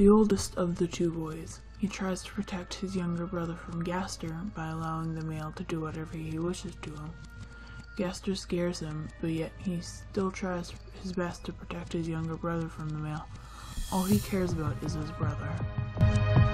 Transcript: The oldest of the two boys, he tries to protect his younger brother from Gaster by allowing the male to do whatever he wishes to him. Gaster scares him, but yet he still tries his best to protect his younger brother from the male. All he cares about is his brother.